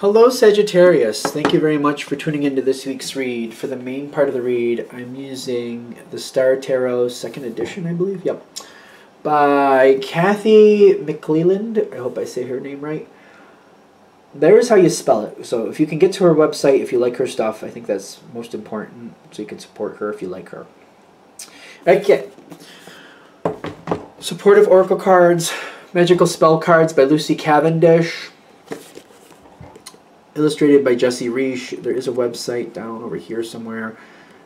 Hello Sagittarius, thank you very much for tuning into this week's read. For the main part of the read, I'm using the Star Tarot 2nd edition, I believe, yep, by Kathy McCleland, I hope I say her name right. There's how you spell it, so if you can get to her website, if you like her stuff, I think that's most important, so you can support her if you like her. Okay, supportive oracle cards, magical spell cards by Lucy Cavendish. Illustrated by Jesse Reich. There is a website down over here somewhere,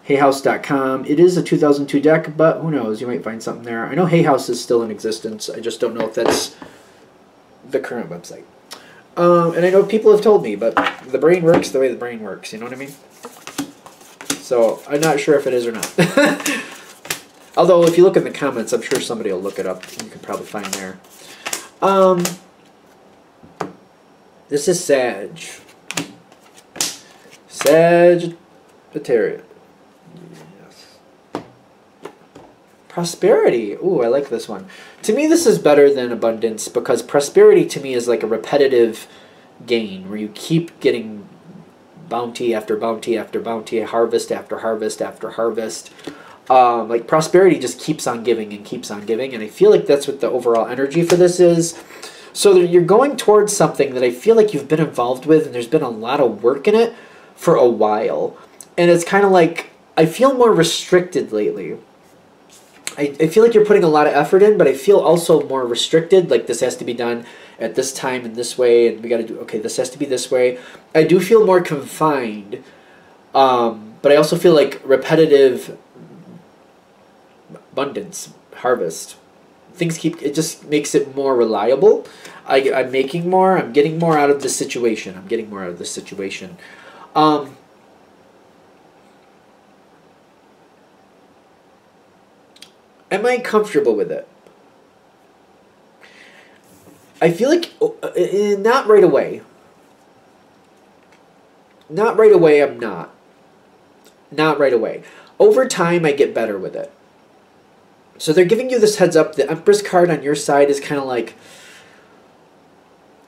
Hayhouse.com. It is a 2002 deck, but who knows? You might find something there. I know Hayhouse is still in existence. I just don't know if that's the current website. And I know people have told me, but the brain works the way the brain works. You know what I mean? So I'm not sure if it is or not. Although if you look in the comments, I'm sure somebody will look it up. You can probably find there. This is Sag. Sagittarius. Yes. Prosperity. Ooh, I like this one. To me, this is better than abundance because prosperity to me is like a repetitive gain where you keep getting bounty after bounty after bounty, harvest after harvest after harvest. Like prosperity just keeps on giving and keeps on giving, and I feel like that's what the overall energy for this is. So that you're going towards something that I feel like you've been involved with and there's been a lot of work in it for a while. And it's kind of like, I feel more restricted lately. I feel like you're putting a lot of effort in, but I feel also more restricted. Like this has to be done at this time and this way. And we got to do, okay, this has to be this way. I do feel more confined. But I also feel like repetitive abundance, harvest. Things keep, it just makes it more reliable. I'm making more, I'm getting more out of this situation. Am I comfortable with it? I feel like, not right away. Not right away, I'm not. Not right away. Over time, I get better with it. So they're giving you this heads up. The Empress card on your side is kind of like,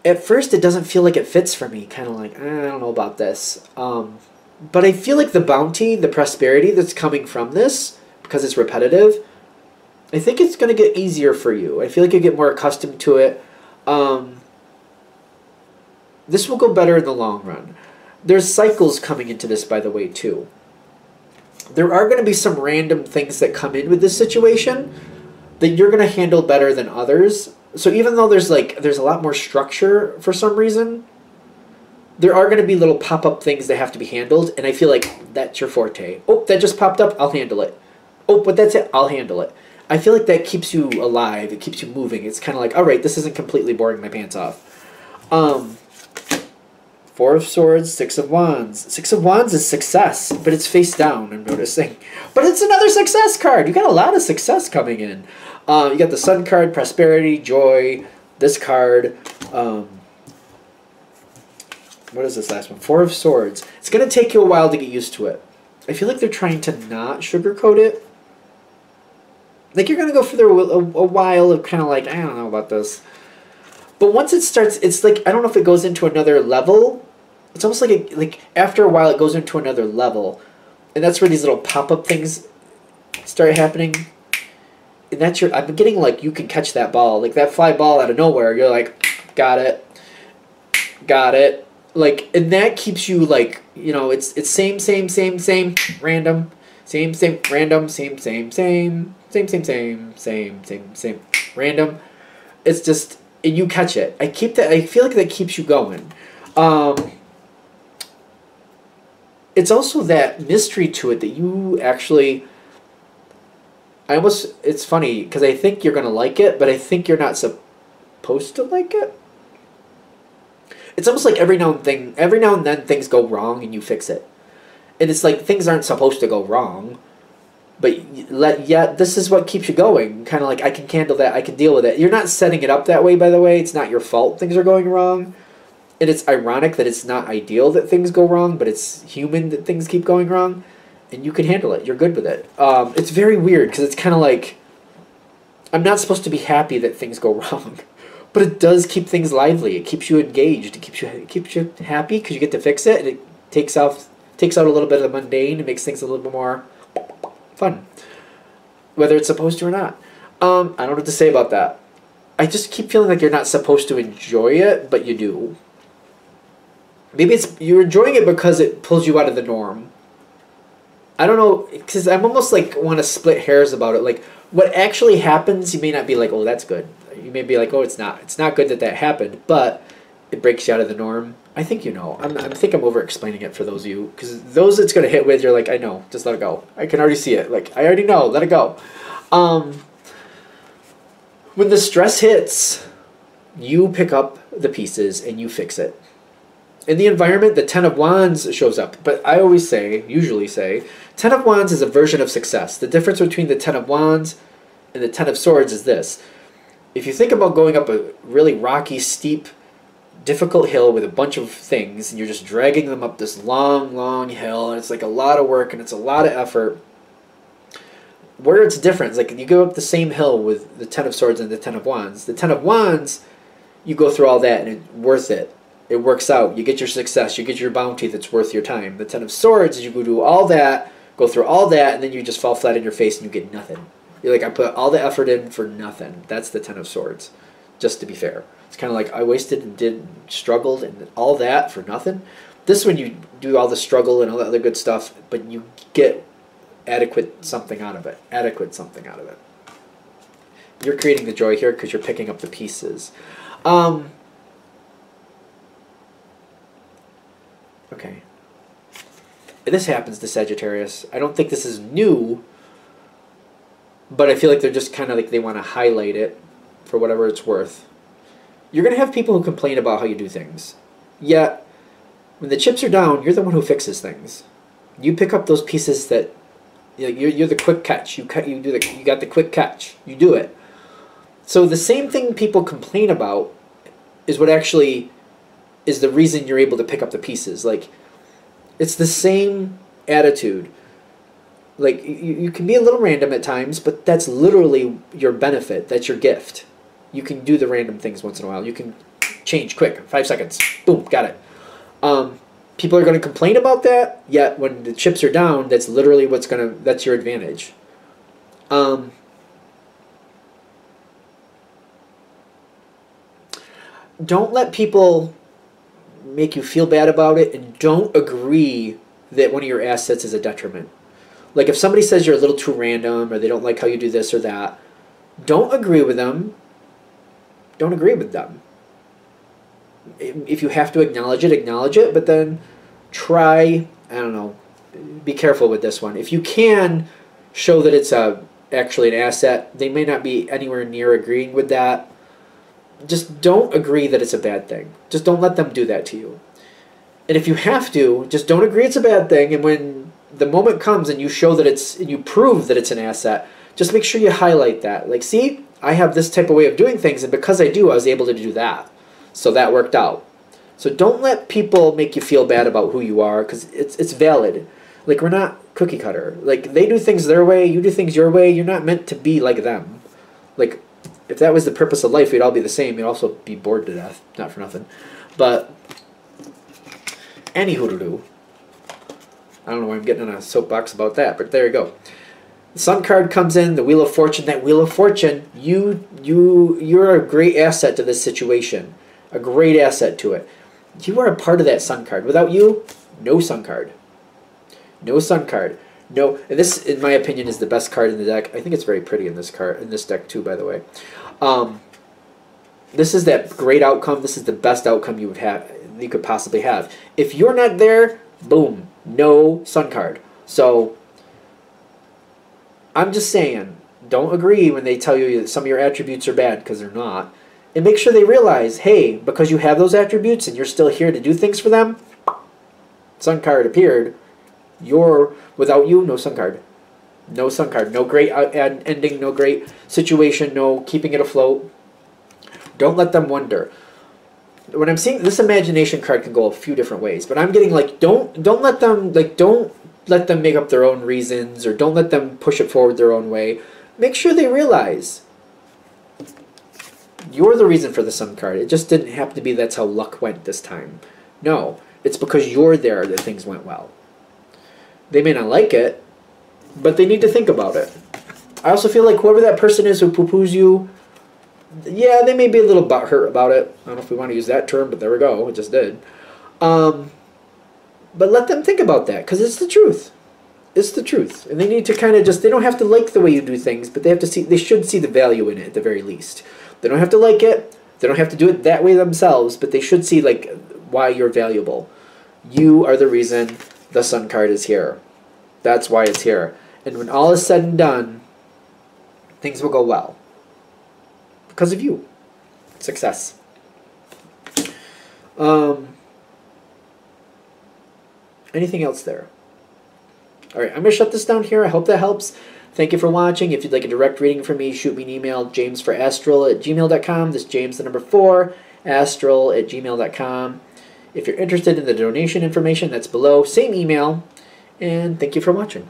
at first it doesn't feel like it fits for me. Kind of like, I don't know about this. But I feel like the bounty, the prosperity that's coming from this, because it's repetitive, I think it's going to get easier for you. I feel like you get more accustomed to it. This will go better in the long run. There's cycles coming into this, by the way, too. There are going to be some random things that come in with this situation that you're going to handle better than others. So even though there's a lot more structure for some reason, there are going to be little pop-up things that have to be handled. And I feel like that's your forte. Oh, that just popped up. I'll handle it. Oh, but that's it. I'll handle it. I feel like that keeps you alive. It keeps you moving. It's kind of like, all right, this isn't completely boring my pants off. Four of Swords, Six of Wands. Six of Wands is success, but it's face down, I'm noticing. But it's another success card. You got a lot of success coming in. You got the Sun card, prosperity, joy, this card. What is this last one? Four of Swords. It's going to take you a while to get used to it. I feel like they're trying to not sugarcoat it. Like you're going to go for a while of kind of like, I don't know about this. But once it starts, it's like, I don't know if it goes into another level. It's almost like, after a while, it goes into another level. And that's where these little pop-up things start happening. And that's your, I'm getting like, you can catch that ball. Like that fly ball out of nowhere. You're like, got it. Got it. Like, and that keeps you like, you know, it's same, random. Same, random, same, random. It's just... And you catch it. I keep that. I feel like that keeps you going. It's also that mystery to it that you actually. I almost. It's funny because I think you're gonna like it, but I think you're not supposed to like it. It's almost like every now and then things go wrong and you fix it, and it's like things aren't supposed to go wrong. But yet, this is what keeps you going. Kind of like, I can handle that. I can deal with it. You're not setting it up that way, by the way. It's not your fault things are going wrong. And it's ironic that it's not ideal that things go wrong, but it's human that things keep going wrong. And you can handle it. You're good with it. It's very weird because it's kind of like, I'm not supposed to be happy that things go wrong. But it does keep things lively. It keeps you engaged. It keeps you happy because you get to fix it, and it takes out a little bit of the mundane and makes things a little bit more fun, whether it's supposed to or not. I don't know what to say about that. I just keep feeling like you're not supposed to enjoy it, but you do. Maybe it's you're enjoying it because it pulls you out of the norm. I don't know, because I'm almost like want to split hairs about it. Like, what actually happens, you may not be like, oh, that's good. You may be like, oh, it's not good that happened, but it breaks you out of the norm. I think you know. I think I'm over-explaining it for those of you, because those it's going to hit with, you're like, I know, just let it go. I can already see it. Like, I already know, let it go. When the stress hits, you pick up the pieces and you fix it. In the environment, the Ten of Wands shows up. But I always say, usually say, Ten of Wands is a version of success. The difference between the Ten of Wands and the Ten of Swords is this. If you think about going up a really rocky, steep, difficult hill with a bunch of things, and you're just dragging them up this long, long hill, and it's like a lot of work, and it's a lot of effort, where it's different, it's like you go up the same hill with the Ten of Swords and the Ten of Wands. The Ten of Wands, you go through all that, and it's worth it. It works out. You get your success. You get your bounty that's worth your time. The Ten of Swords is you go do all that, go through all that, and then you just fall flat on your face and you get nothing. You're like, I put all the effort in for nothing. That's the Ten of Swords, just to be fair. It's kind of like I wasted and struggled and all that for nothing. This one you do all the struggle and all the other good stuff, but you get adequate something out of it. Adequate something out of it. You're creating the joy here because you're picking up the pieces. Okay. This happens to Sagittarius. I don't think this is new, but I feel like they're just kind of like they want to highlight it for whatever it's worth. You're going to have people who complain about how you do things. Yet, when the chips are down, you're the one who fixes things. You pick up those pieces that, you know, you're the quick catch. You got the quick catch. You do it. So the same thing people complain about is what actually is the reason you're able to pick up the pieces. Like, it's the same attitude. Like, you can be a little random at times, but that's literally your benefit. That's your gift. You can do the random things once in a while. You can change quick, 5 seconds, boom, got it. People are going to complain about that, yet when the chips are down, that's literally what's going to, that's your advantage. Don't let people make you feel bad about it, and don't agree that one of your assets is a detriment. Like, if somebody says you're a little too random or they don't like how you do this or that, don't agree with them. Don't agree with them. If you have to acknowledge it, but then try, I don't know, be careful with this one. If you can show that it's actually an asset, they may not be anywhere near agreeing with that. Just don't agree that it's a bad thing. Just don't let them do that to you. And if you have to, just don't agree it's a bad thing. And when the moment comes and you show that it's, and you prove that it's an asset, just make sure you highlight that. Like, see, I have this type of way of doing things, and because I do, I was able to do that. So that worked out. So don't let people make you feel bad about who you are, because it's valid. Like, we're not cookie cutter. Like, they do things their way, you do things your way. You're not meant to be like them. Like, if that was the purpose of life, we'd all be the same. We'd also be bored to death. Not for nothing. But, anywho-do-do. I don't know why I'm getting on a soapbox about that, but there you go. The Sun card comes in, the Wheel of Fortune. That Wheel of Fortune, you're a great asset to this situation. A great asset to it. You are a part of that Sun card. Without you, no Sun card. No Sun card. No, and this, in my opinion, is the best card in the deck. I think it's very pretty in this card, in this deck too, by the way. This is that great outcome. This is the best outcome you would have, you could possibly have. If you're not there, boom, no Sun card. So I'm just saying, don't agree when they tell you that some of your attributes are bad, because they're not, and make sure they realize, hey, because you have those attributes and you're still here to do things for them. Sun card appeared. You're, without you, no Sun card. No Sun card. No great ending, no great situation, no keeping it afloat. Don't let them wonder. When I'm seeing this imagination card can go a few different ways, but I'm getting like, don't let them, like, don't let them make up their own reasons, or don't let them push it forward their own way. Make sure they realize you're the reason for the Sun card. It just didn't happen to be that's how luck went this time. No, it's because you're there that things went well. They may not like it, but they need to think about it. I also feel like whoever that person is who poo-poos you, yeah, they may be a little butthurt about it. I don't know if we want to use that term, but there we go. It just did. But let them think about that, because it's the truth. It's the truth. And they need to kind of just, they don't have to like the way you do things, but they have to see, they should see the value in it at the very least. They don't have to like it. They don't have to do it that way themselves, but they should see, like, why you're valuable. You are the reason the Sun card is here. That's why it's here. And when all is said and done, things will go well. Because of you. Success. Anything else there? Alright, I'm going to shut this down here. I hope that helps. Thank you for watching. If you'd like a direct reading from me, shoot me an email, james4astral@gmail.com. This is James, the number 4, astral@gmail.com. If you're interested in the donation information, that's below. Same email. And thank you for watching.